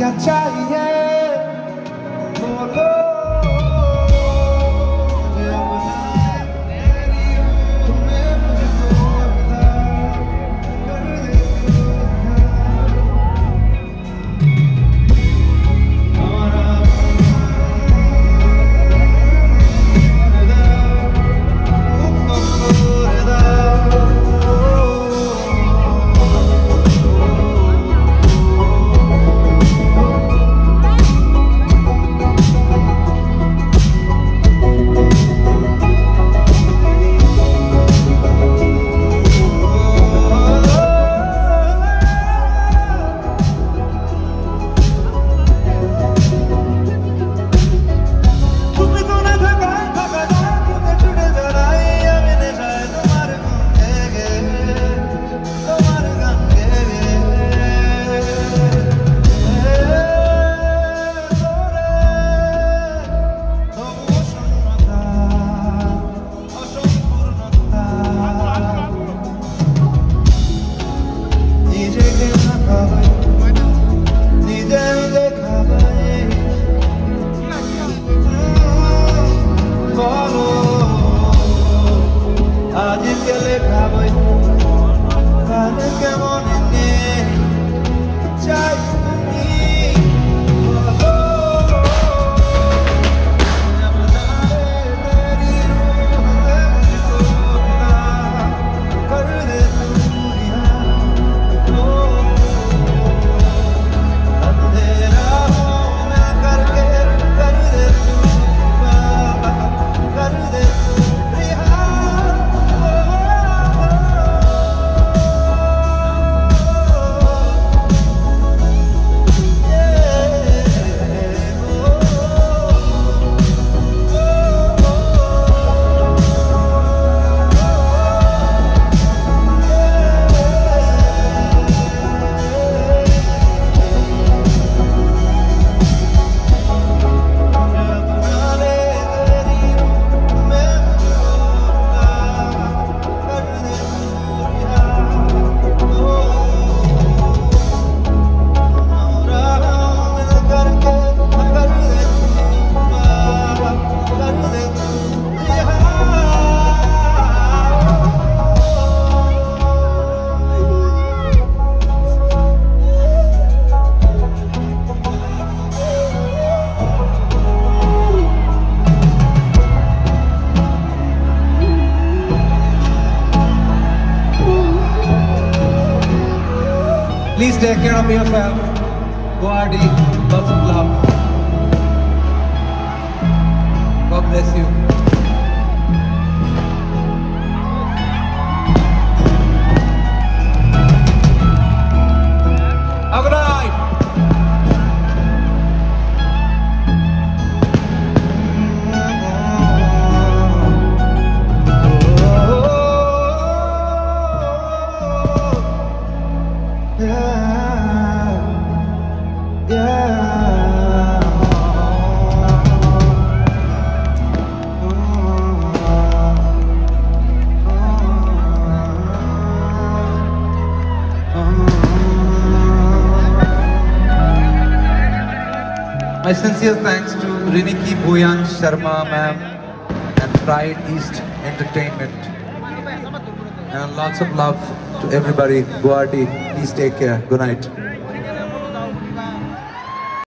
क्या चाहिए बोलो Please take care of yourself. Guwahati, lots of love. God bless you. My sincere thanks to Riniki Bhuyan Sharma ma'am and Pride East Entertainment, and lots of love to everybody. Guwahati, please take care. Good night.